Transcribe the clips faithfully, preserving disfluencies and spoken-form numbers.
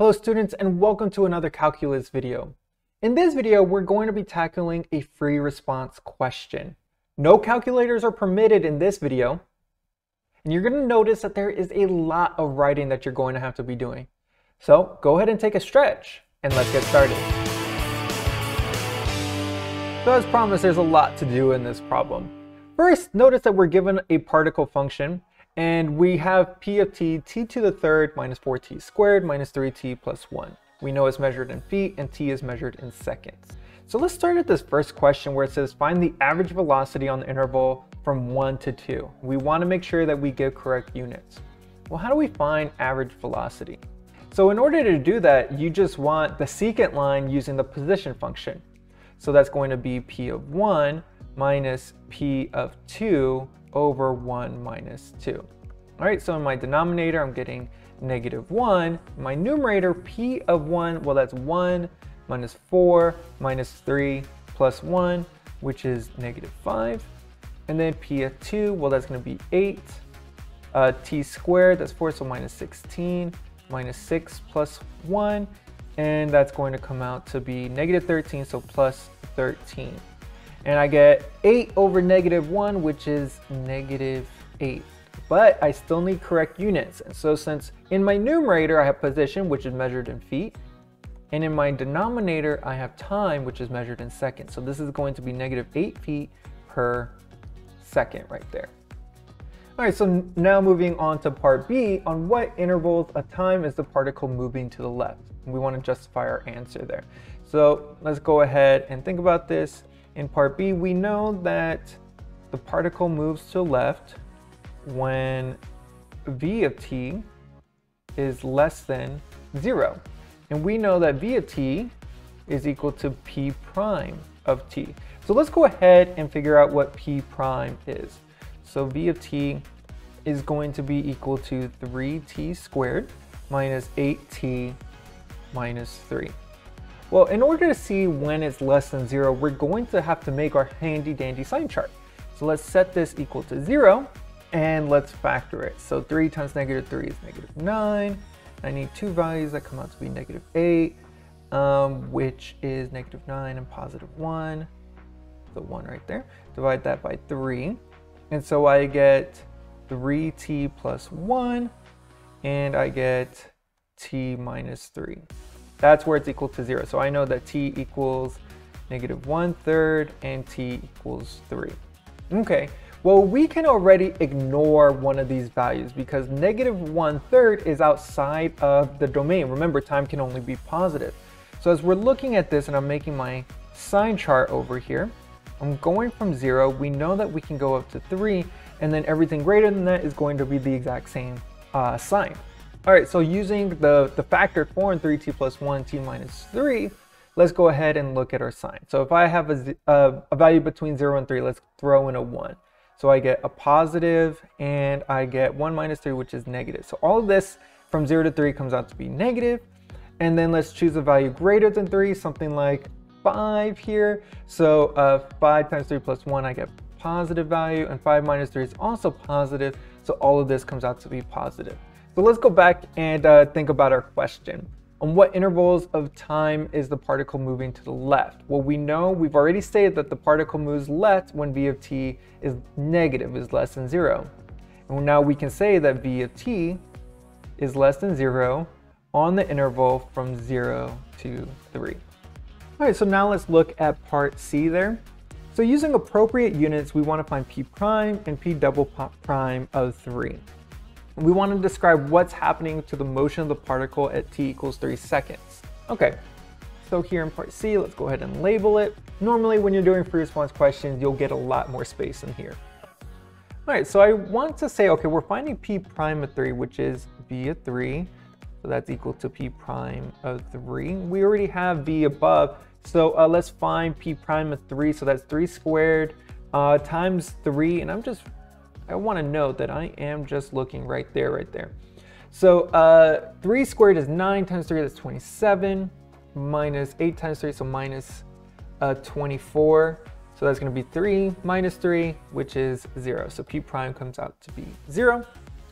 Hello students, and welcome to another calculus video. In this video, we're going to be tackling a free response question. No calculators are permitted in this video, and you're going to notice that there is a lot of writing that you're going to have to be doing. So go ahead and take a stretch, and let's get started. So as promised, there's a lot to do in this problem. First, notice that we're given a particle function, and we have p of t, t to the third minus four t squared minus three t plus one. We know it's measured in feet and t is measured in seconds. So let's start at this first question where it says find the average velocity on the interval from one to two. We want to make sure that we give correct units. Well, how do we find average velocity? So in order to do that, you just want the secant line using the position function. So that's going to be p of one minus p of two over one minus two. All right, so in my denominator, I'm getting negative one. In my numerator, p of one, well, that's one minus four minus three plus one, which is negative five. And then p of two, well, that's going to be eight. Uh, t squared, that's four, so minus sixteen minus six plus one. And that's going to come out to be negative thirteen, so plus thirteen. And I get eight over negative one, which is negative eight. But I still need correct units. And so since in my numerator, I have position, which is measured in feet. And in my denominator, I have time, which is measured in seconds. So this is going to be negative eight feet per second right there. All right, so now moving on to part B, on what intervals of time is the particle moving to the left? We want to justify our answer there. So let's go ahead and think about this. In part B, we know that the particle moves to the left when v of t is less than zero. And we know that v of t is equal to p prime of t. So let's go ahead and figure out what p prime is. So v of t is going to be equal to three t squared minus eight t minus three. Well, in order to see when it's less than zero, we're going to have to make our handy dandy sign chart. So let's set this equal to zero and let's factor it. So three times negative three is negative nine. I need two values that come out to be negative eight, um, which is negative nine and positive one. The one right there. Divide that by three. And so I get three t plus one and I get t minus three. That's where it's equal to zero. So I know that t equals negative one third and t equals three. Okay, well, we can already ignore one of these values because negative one third is outside of the domain. Remember, time can only be positive. So as we're looking at this and I'm making my sign chart over here, I'm going from zero. We know that we can go up to three and then everything greater than that is going to be the exact same uh, sign. All right, so using the, the factored form, three t plus one, t minus three, let's go ahead and look at our sign. So if I have a, a, a value between zero and three, let's throw in a one. So I get a positive and I get one minus three, which is negative. So all of this from zero to three comes out to be negative. And then let's choose a value greater than three, something like five here. So uh, five times three plus one, I get positive value, and five minus three is also positive. So all of this comes out to be positive. So let's go back and uh, think about our question. On what intervals of time is the particle moving to the left? Well, we know we've already stated that the particle moves left when v of t is negative, is less than zero. And now we can say that v of t is less than zero on the interval from zero to three. All right, so now let's look at part C there. So using appropriate units, we want to find p prime and p double prime of three. We want to describe what's happening to the motion of the particle at t equals three seconds. Okay, so here in part C, let's go ahead and label it. Normally when you're doing free response questions, you'll get a lot more space in here. All right, so I want to say, okay, we're finding p prime of three, which is v of three. So that's equal to p prime of three. We already have v above. So uh, let's find p prime of three. So that's three squared uh, times three. And I'm just I want to note that I am just looking right there, right there. So uh, three squared is nine times three, that's twenty-seven, minus eight times three, so minus uh, twenty-four. So that's going to be three minus three, which is zero. So p prime comes out to be zero.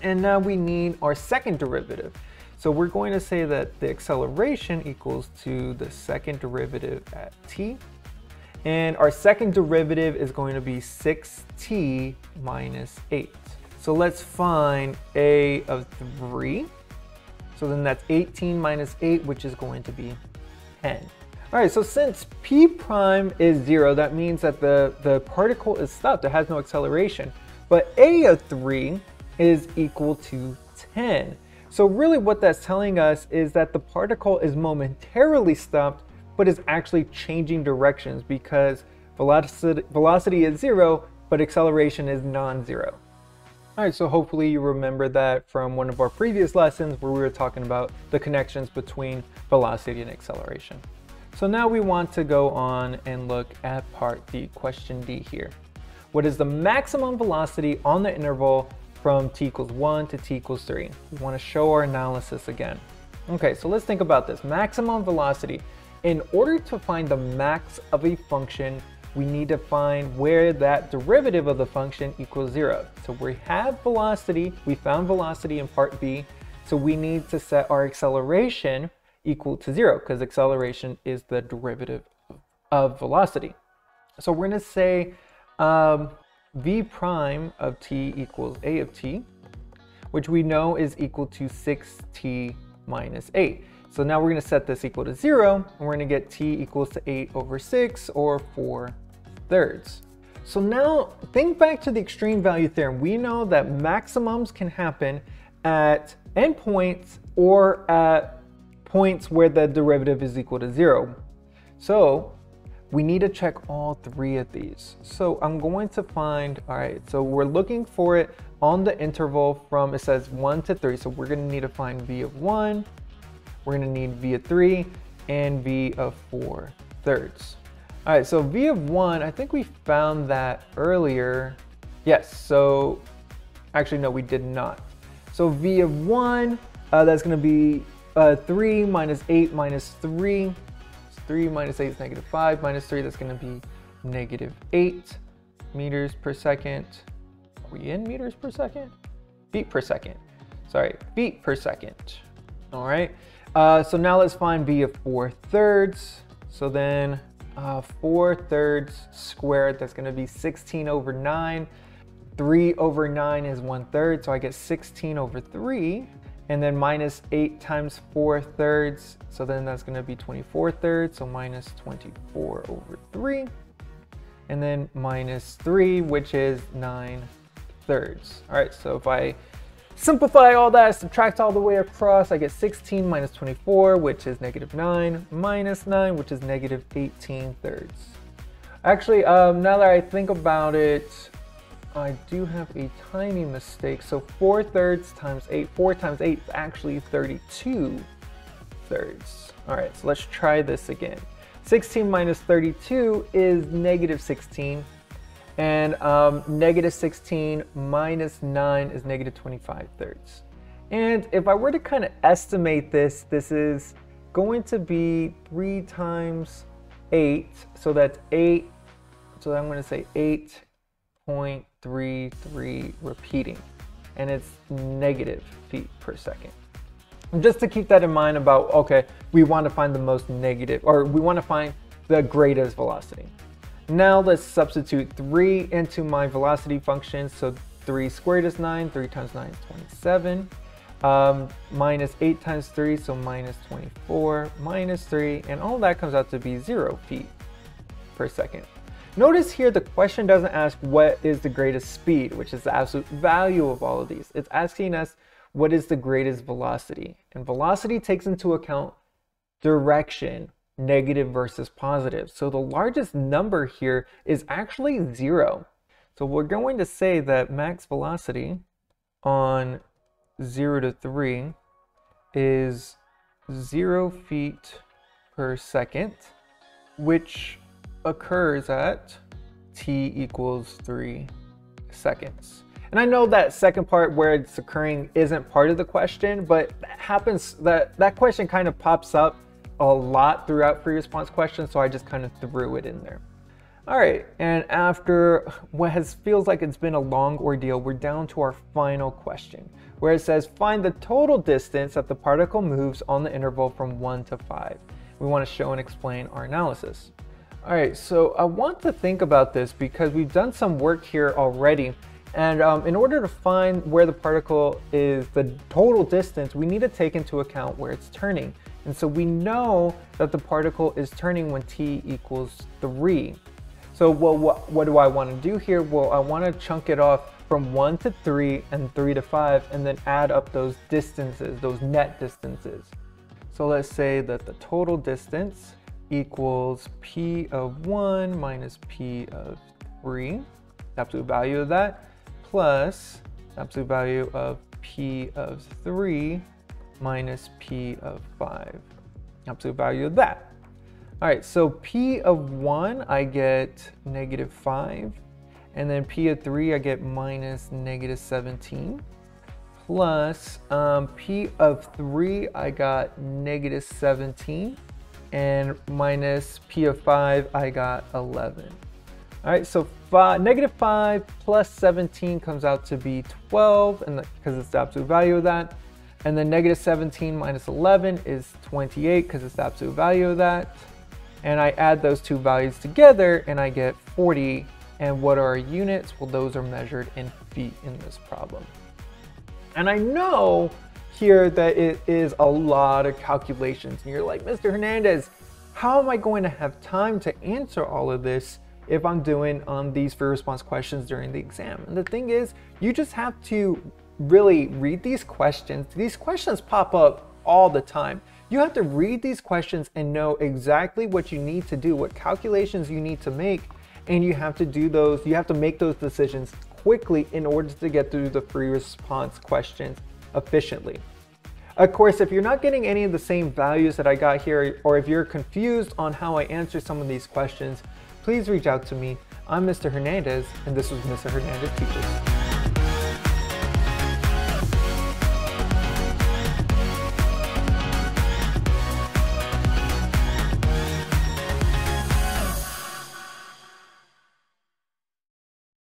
And now we need our second derivative. So we're going to say that the acceleration equals to the second derivative at t. And our second derivative is going to be six t minus eight. So let's find a of three. So then that's eighteen minus eight, which is going to be ten. All right, so since p prime is zero, that means that the, the particle is stopped. It has no acceleration. But a of three is equal to ten. So really what that's telling us is that the particle is momentarily stopped, but is actually changing directions because velocity, velocity is zero, but acceleration is non-zero. All right, so hopefully you remember that from one of our previous lessons where we were talking about the connections between velocity and acceleration. So now we want to go on and look at part D, question D here. What is the maximum velocity on the interval from t equals one to t equals three? We want to show our analysis again. Okay, so let's think about this. Maximum velocity. In order to find the max of a function, we need to find where that derivative of the function equals zero. So we have velocity, we found velocity in part B, so we need to set our acceleration equal to zero because acceleration is the derivative of velocity. So we're gonna say um, v prime of t equals a of t, which we know is equal to six t minus eight. So now we're gonna set this equal to zero, and we're gonna get t equals to eight over six, or four thirds. So now think back to the extreme value theorem. We know that maximums can happen at endpoints or at points where the derivative is equal to zero. So we need to check all three of these. So I'm going to find, all right, so we're looking for it on the interval from, it says one to three. So we're gonna need to find v of one, we're gonna need v of three and v of four thirds. All right, so v of one, I think we found that earlier. Yes, so actually, no, we did not. So v of one, uh, that's gonna be uh, three minus eight minus three. So three minus eight is negative five, minus three, that's gonna be negative eight meters per second. Are we in meters per second? Feet per second, sorry, feet per second, all right. Uh, so now let's find v of four thirds. So then uh, four thirds squared, that's gonna be sixteen over nine. three over nine is one third, so I get sixteen over three. And then minus eight times four thirds, so then that's gonna be twenty-four thirds, so minus twenty-four over three. And then minus three, which is nine thirds. All right, so if I simplify all that, subtract all the way across, I get sixteen minus twenty-four, which is negative nine, minus nine, which is negative eighteen thirds. Actually, um, now that I think about it, I do have a tiny mistake. So four thirds times eight, four times eight is actually thirty-two thirds. All right, so let's try this again. sixteen minus thirty-two is negative sixteen. And um, negative sixteen minus nine is negative twenty-five thirds. And if I were to kind of estimate this, this is going to be three times eight. So that's eight. So I'm going to say eight point three three repeating. And it's negative feet per second. And just to keep that in mind about, okay, we want to find the most negative, or we want to find the greatest velocity. Now let's substitute three into my velocity function. So three squared is nine, three times nine is twenty-seven, um, minus eight times three, so minus twenty-four, minus three, and all that comes out to be zero feet per second. Notice here the question doesn't ask what is the greatest speed, which is the absolute value of all of these. It's asking us what is the greatest velocity. And velocity takes into account direction, negative versus positive. So the largest number here is actually zero. So we're going to say that max velocity on zero to three is zero feet per second, which occurs at t equals three seconds. And I know that second part where it's occurring isn't part of the question, but that happens, that, that question kind of pops up a lot throughout pre-response questions, so I just kind of threw it in there. All right, and after what has feels like it's been a long ordeal, we're down to our final question, where it says find the total distance that the particle moves on the interval from one to five. We want to show and explain our analysis. All right, so I want to think about this because we've done some work here already. And um, in order to find where the particle is, the total distance, we need to take into account where it's turning. And so we know that the particle is turning when t equals three. So well, what, what do I want to do here? Well, I want to chunk it off from one to three and three to five and then add up those distances, those net distances. So let's say that the total distance equals p of one minus p of three, absolute value of that, plus absolute value of p of three minus p of five, absolute value of that. All right, so p of one, I get negative five, and then p of three, I get minus negative seventeen, plus um, p of three, I got negative seventeen, and minus p of five, I got eleven. All right, so five, negative five plus seventeen comes out to be twelve, and because it's the absolute value of that. And then negative seventeen minus eleven is twenty-eight, because it's the absolute value of that. And I add those two values together and I get forty. And what are our units? Well, those are measured in feet in this problem. And I know here that it is a lot of calculations. And you're like, Mister Hernandez, how am I going to have time to answer all of this if I'm doing um, these free response questions during the exam? And the thing is, you just have to really read these questions. These questions pop up all the time. You have to read these questions and know exactly what you need to do, what calculations you need to make, and you have to do those, you have to make those decisions quickly in order to get through the free response questions efficiently. Of course, if you're not getting any of the same values that I got here, or if you're confused on how I answer some of these questions, please reach out to me. I'm Mister Hernandez, and this was Mister Hernandez Teaches.